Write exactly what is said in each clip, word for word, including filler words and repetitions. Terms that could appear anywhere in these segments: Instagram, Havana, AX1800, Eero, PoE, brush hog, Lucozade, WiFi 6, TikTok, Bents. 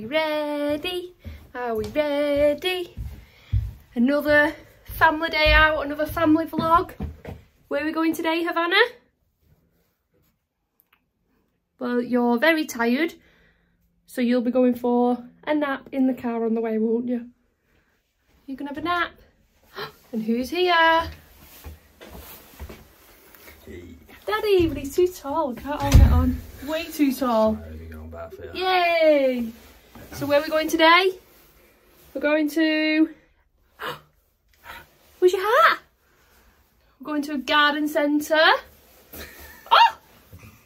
we ready? Are we ready? Another family day out, another family vlog. Where are we going today, Havana? Well, you're very tired, so you'll be going for a nap in the car on the way, won't you? You can have a nap. And who's here? Hey. Daddy, but he's too tall. Can't hold it on. Way too tall. Right, for yay! So where are we going today? We're going to... Where's your hat? We're going to a garden centre.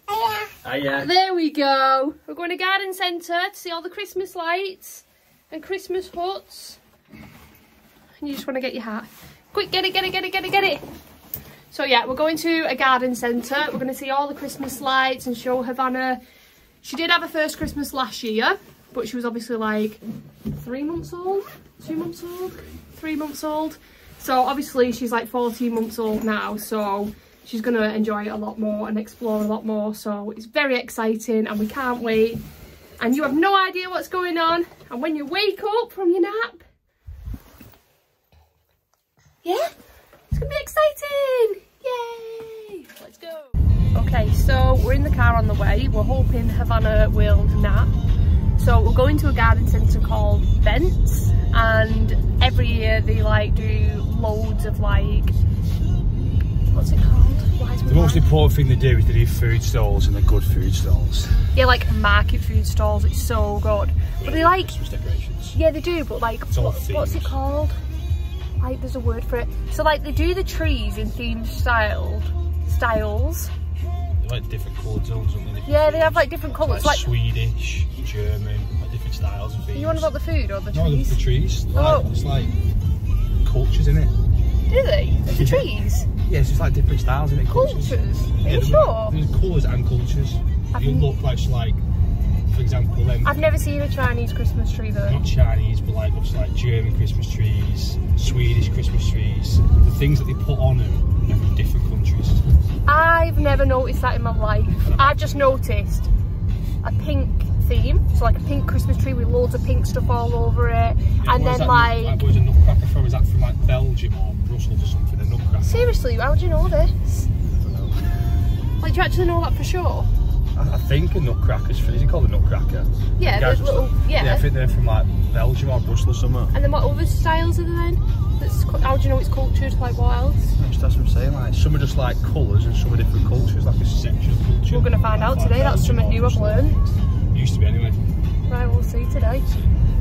Oh! Hiya. There we go. We're going to garden centre to see all the Christmas lights and Christmas huts. And you just want to get your hat. Quick, get it, get it, get it, get it, get it. So yeah, we're going to a garden centre. We're going to see all the Christmas lights and show Havana. She did have her first Christmas last year, but she was obviously like three months old, two months old, three months old. So obviously she's like fourteen months old now. So she's going to enjoy it a lot more and explore a lot more. So it's very exciting and we can't wait. And you have no idea what's going on. And when you wake up from your nap, yeah, it's going to be exciting. Yay, let's go. Okay, so we're in the car on the way. We're hoping Havana will nap. So we're going to a garden centre called Bents, and every year they like do loads of like, what's it called? Why is the most important thing they do is they do food stalls, and they're good food stalls. Yeah, like market food stalls, it's so good. But they like, Christmas decorations. Yeah, they do, but like, what, what's it called? Like, there's a word for it. So like they do the trees in themed styled, styles. Like different colour zones, don't they? Yeah, they have like different colours, like, like Swedish, German, like different styles and things. You want about the food or the trees? No, the, the trees. Like, oh, it's like cultures in it. Do they? It's the trees. Yeah, it's just like different styles in it. Cultures. cultures? Are yeah, you sure? There's colours and cultures. I've you look like, like for example, then. I've never seen a Chinese Christmas tree though. Not Chinese, but like obviously like German Christmas trees, Swedish Christmas trees. The things that they put on them are from different countries. I've never noticed that in my life. I just noticed a pink theme, so like a pink Christmas tree with loads of pink stuff all over it, yeah, and then that, like... like where's a nutcracker from? Is that from like Belgium or Brussels or something, a nutcracker? Seriously, how do you know this? I don't know. Like, do you actually know that for sure? I, I think a nutcracker's from, is it called a nutcracker? Yeah, the there's little, yeah. Yeah, I think they're from like Belgium or Brussels or something. And then what other styles are there then? That's, how do you know it's cultured? Like what else? That's what I'm saying. Like some are just like colours and some are different cultures, like a central culture. We're gonna find out today. That's something new I've learned. Used to be anyway. Right, we'll see today.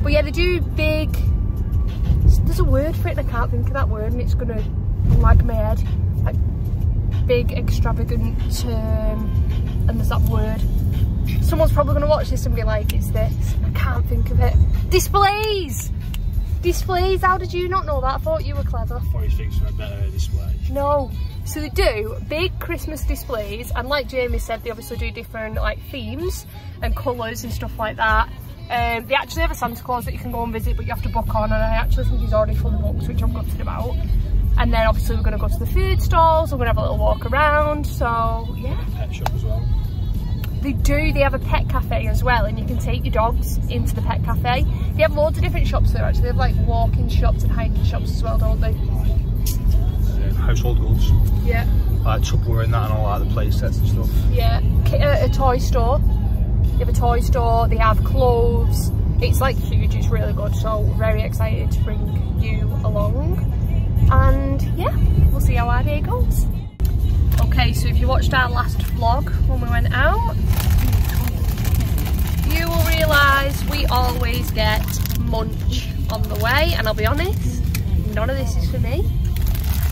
But yeah, they do big. There's a word for it, and I can't think of that word, and it's gonna lag my head. Like big, extravagant, um, and there's that word. Someone's probably gonna watch this and be like, "It's this." I can't think of it. Displays. Displays, how did you not know that? I thought you were clever. I thought you things were better display. No. So they do big Christmas displays, and like Jamie said, they obviously do different like themes and colours and stuff like that. Um, they actually have a Santa Claus that you can go and visit, but you have to book on, and I actually think he's already fully booked, which I'm gutted about. And then obviously we're going to go to the food stalls, we're going to have a little walk around, so yeah. Pet shop as well. They do, they have a pet cafe as well, and you can take your dogs into the pet cafe. They have loads of different shops there actually. They have like walking shops and hiking shops as well, don't they? Like, uh, household goods. Yeah. Like Tupperware and that and all that, the play sets and stuff. Yeah. A, a toy store. They have a toy store, they have clothes. It's like huge, it's really good, so very excited to bring you along. And yeah, we'll see how our day goes. Okay, so if you watched our last vlog when we went out, you will realise we always get munch on the way, and I'll be honest, none of this is for me.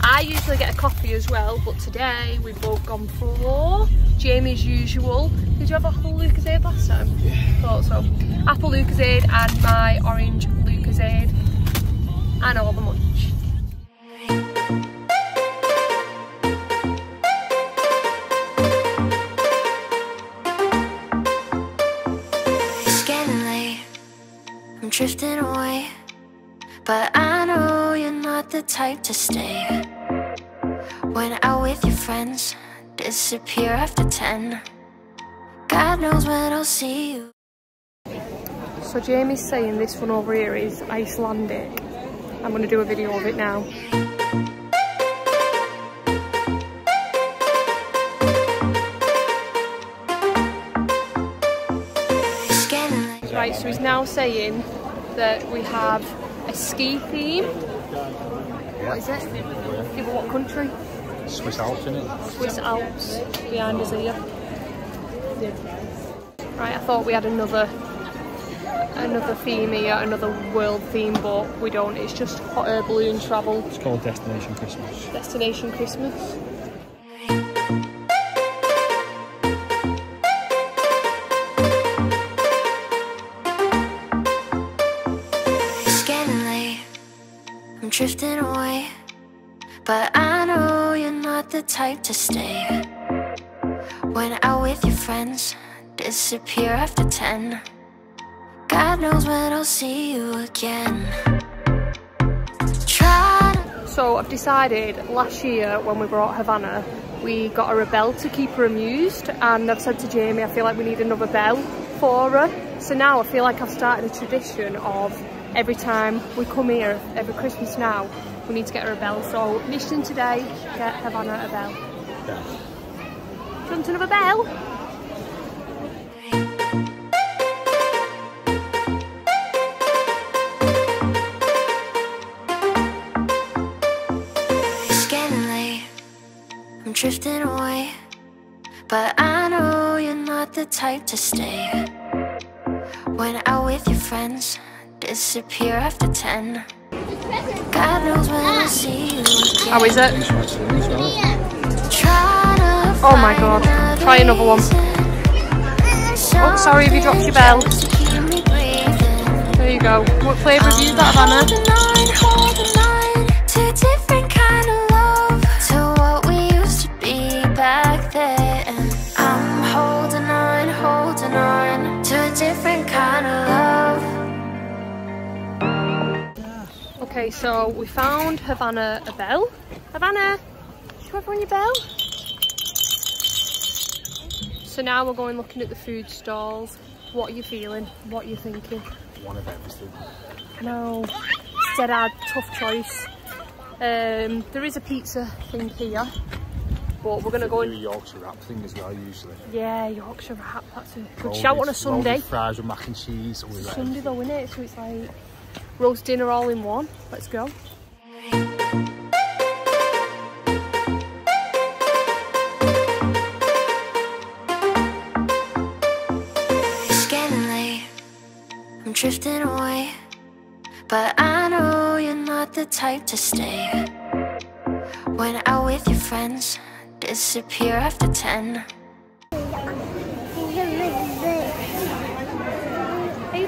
I usually get a coffee as well, but today we've both gone for Jamie as usual. Did you have apple Lucozade last time? Yeah. Thought so. Apple Lucozade and my orange Lucozade and all the munch. Drifting away, but I know you're not the type to stay. Went out with your friends, disappear after ten. God knows when I'll see you. So Jamie's saying this one over here is Icelandic. I'm going to do a video of it now. Right, so he's now saying that we have a ski theme. What is it? Yeah, but what country? Swiss Alps, innit? Swiss Alps behind us here. Yeah. Right, I thought we had another another theme here, another world theme, but we don't. It's just hot air balloon travel. It's called Destination Christmas. Destination Christmas. I'm drifting away, but I know you're not the type to stay. Went out with your friends, disappear after ten. God knows when I'll see you again. Try. So I've decided last year when we brought Havana, we got her a bell to keep her amused, and I've said to Jamie, I feel like we need another bell for her. So now I feel like I've started a tradition of every time we come here, every Christmas now, we need to get her a bell. So mission today, get Havana a bell. Yeah. Do you want another bell? It's getting late, I'm drifting away, but I know you're not the type to stay. Went out with your friends, disappear after ten. God knows when I'll see you again. How is it? Oh my god. Try another one. Oh, sorry if you dropped your bell. There you go. What flavour have you got, Havana? Okay, so we found Havana a bell. Havana, did you have on your bell? So now we're going looking at the food stalls. What are you feeling? What are you thinking? One of everything. I know. It's dead hard, tough choice. Um, there is a pizza thing here, but we're going to go and... Yorkshire wrap thing as well, usually. Yeah, Yorkshire wrap, that's a good rolled shout with, on a Sunday. Fries with mac and cheese. It's Sunday everything. Though, isn't it? So it's like... roast dinner all in one. Let's go. It's getting late. I'm drifting away, but I know you're not the type to stay. Went out with your friends, disappear after ten.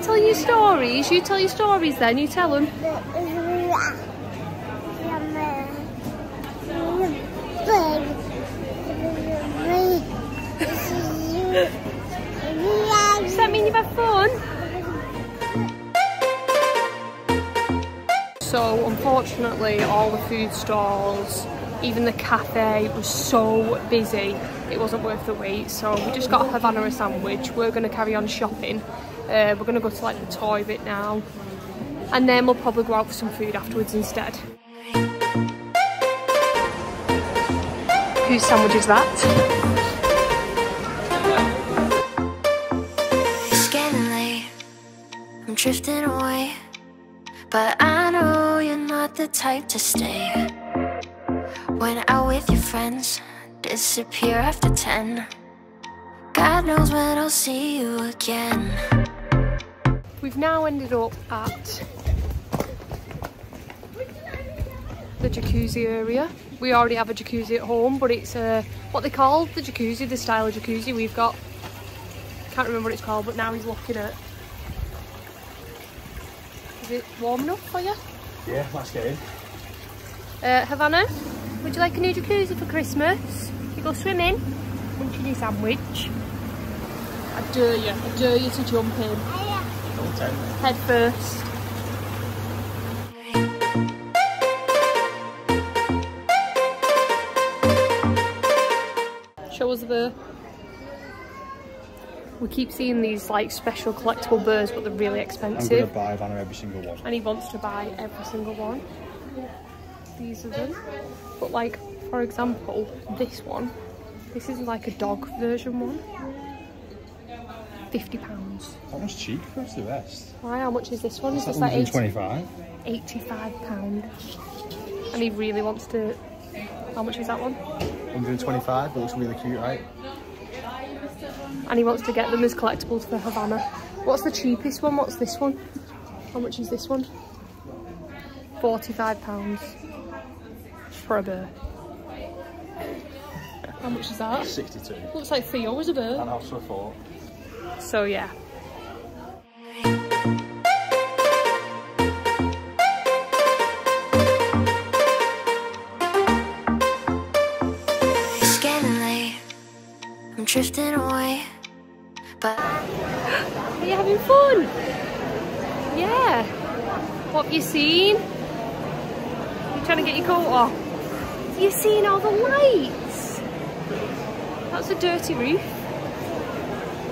Tell your stories. You tell your stories then. You tell them. Does that mean you've had fun? So unfortunately, all the food stalls, even the cafe, was so busy. It wasn't worth the wait. So we just got Havana a sandwich. We're going to carry on shopping. Uh, we're going to go to like the toy bit now, and then we'll probably go out for some food afterwards instead. Whose sandwich is that? It's getting late, I'm drifting away, but I know you're not the type to stay. Went out with your friends, disappear after ten. God knows when I'll see you again. We've now ended up at the jacuzzi area. We already have a jacuzzi at home, but it's uh, what they call the jacuzzi, the style of jacuzzi we've got. Can't remember what it's called, but now he's looking at... Is it warm enough for you? Yeah, let's get in. Uh, Havana, would you like a new jacuzzi for Christmas? You go swimming, munching your sandwich. I dare you, I dare you to jump in. Head first. Show us the We keep seeing these like special collectible birds, but they're really expensive. I'm going to buy Havana every single one. And he wants to buy every single one. These are them. But like, for example, this one. This is like a dog version one. fifty pounds. That was cheap versus the rest. Why? How much is this one? Is this like eighty-five? eighty-five pounds. And he really wants to... How much is that one? one hundred and twenty-five. It looks really cute, right? And he wants to get them as collectibles for Havana. What's the cheapest one? What's this one? How much is this one? forty-five pounds for a bird. How much is that? sixty-two. Looks like Theo was a bird. And also four. So yeah. It's getting late. I'm drifting away. But are you having fun? Yeah. What have you seen? You trying to get your coat off? You've seen all the lights. That's a dirty roof.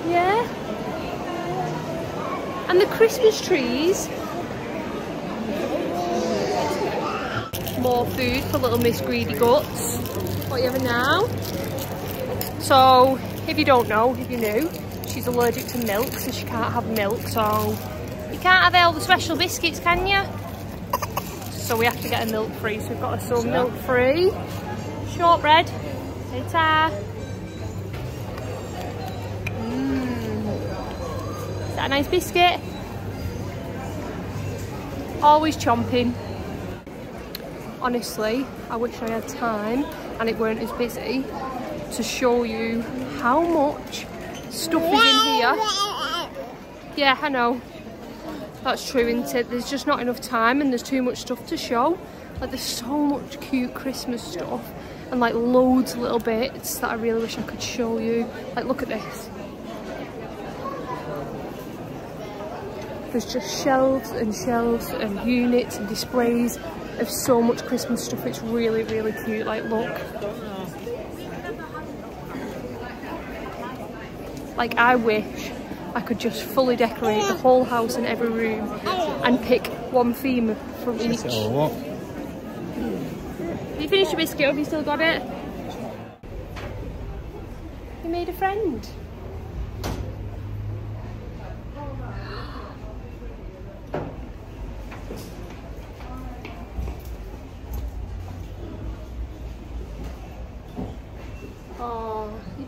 Yeah. And the Christmas trees. More food for little Miss Greedy Guts. What are you having now? So, if you don't know, if you're new, she's allergic to milk, so she can't have milk. So, you can't have all the special biscuits, can you? So we have to get her milk free. So we've got her some milk free. Shortbread. Ta-ta. Is that a nice biscuit? Always chomping. Honestly, I wish I had time and it weren't as busy to show you how much stuff is in here. Yeah, I know. That's true, isn't it? There's just not enough time and there's too much stuff to show. Like, there's so much cute Christmas stuff and like loads of little bits that I really wish I could show you. Like, look at this. There's just shelves and shelves and units and displays of so much Christmas stuff. It's really, really cute. Like, look. Like, I wish I could just fully decorate the whole house and every room and pick one theme from each. Have you finished your biscuit? Have you still got it? You made a friend.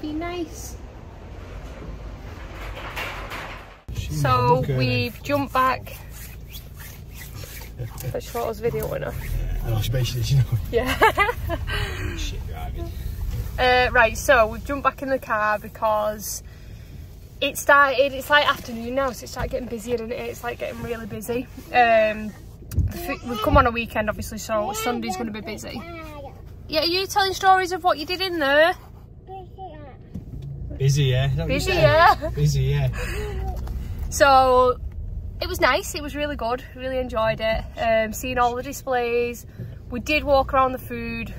Nice. So we've jumped back. That short was video winner. No, especially, you know. Yeah. Shit driving. Uh, right, so we've jumped back in the car because it started. It's like afternoon now, so it started getting busier, didn't it? It's like getting really busy. Um, the food, we've come on a weekend, obviously, so Sunday's going to be busy. Yeah, are you telling stories of what you did in there? Busy, yeah. Busy, yeah. Busy, yeah. So it was nice. It was really good. Really enjoyed it. Um, seeing all the displays. We did walk around the food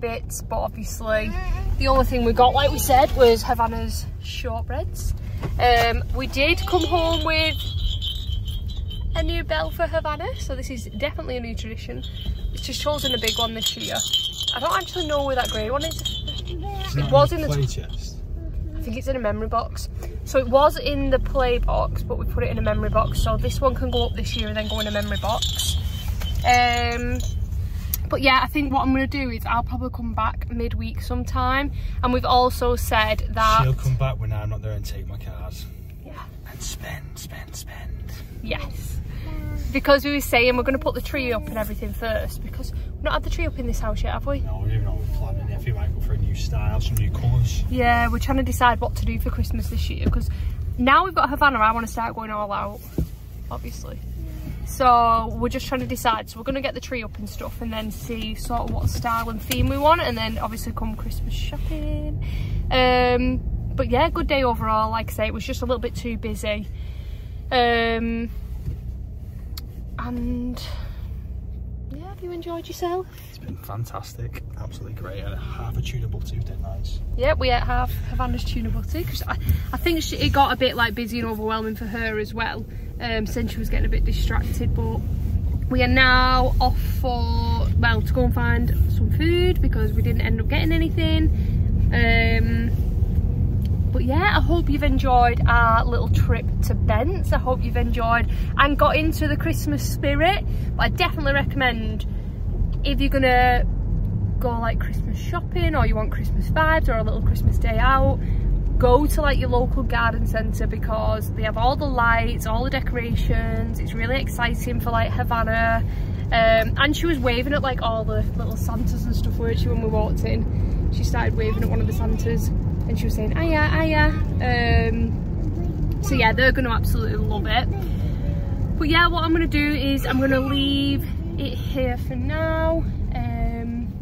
bits, but obviously the only thing we got, like we said, was Havana's shortbreads. Um, we did come home with a new bell for Havana. So this is definitely a new tradition. It's just chosen a big one this year. I don't actually know where that grey one is. It was in the play chest. I think it's in a memory box. So it was in the play box, but we put it in a memory box. So this one can go up this year and then go in a memory box. Um, but yeah, I think what I'm going to do is I'll probably come back midweek sometime. And we've also said that... She'll come back when I'm not there and take my cards. Yeah. And spend, spend, spend. Yes. Because we were saying we're going to put the tree up and everything first, because we've not had the tree up in this house yet, have we? No, we're not planning it. I feel like we're for a new style, some new colours. Yeah, we're trying to decide what to do for Christmas this year, because now we've got Havana, I want to start going all out, obviously. So we're just trying to decide. So we're going to get the tree up and stuff and then see sort of what style and theme we want, and then obviously come Christmas shopping. Um, but yeah, good day overall. Like I say, it was just a little bit too busy. Um... and yeah, I you enjoyed yourself? It's been fantastic, absolutely great. I had half a tuna butty, it was nice. Yeah, we ate half Havana's tuna butty because I, I think she, it got a bit like busy and overwhelming for her as well, um, since she was getting a bit distracted. But we are now off for, well, to go and find some food because we didn't end up getting anything. Um, But yeah, I hope you've enjoyed our little trip to Bents. I hope you've enjoyed and got into the Christmas spirit. But I definitely recommend, if you're gonna go like Christmas shopping or you want Christmas vibes or a little Christmas day out, go to like your local garden centre because they have all the lights, all the decorations. It's really exciting for like Havana. Um, and she was waving at like all the little Santas and stuff, weren't she, when we walked in? She started waving at one of the Santas. And she was saying, "Aya, Aya." Um, so yeah, they're going to absolutely love it. But yeah, what I'm going to do is I'm going to leave it here for now. Um,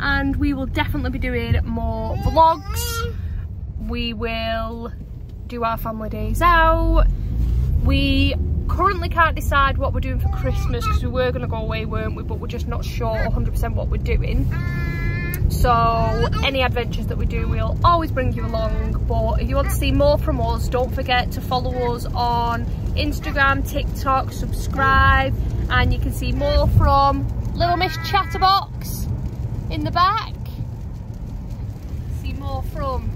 and we will definitely be doing more vlogs. We will do our family days out. We currently can't decide what we're doing for Christmas because we were going to go away, weren't we? But we're just not sure one hundred percent what we're doing. So any adventures that we do, we'll always bring you along. But if you want to see more from us, don't forget to follow us on Instagram, TikTok, subscribe, and you can see more from Little Miss Chatterbox in the back. See more from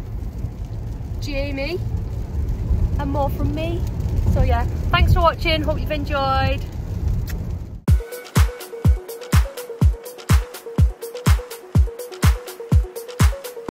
Jamie and more from me. So yeah, thanks for watching, hope you've enjoyed.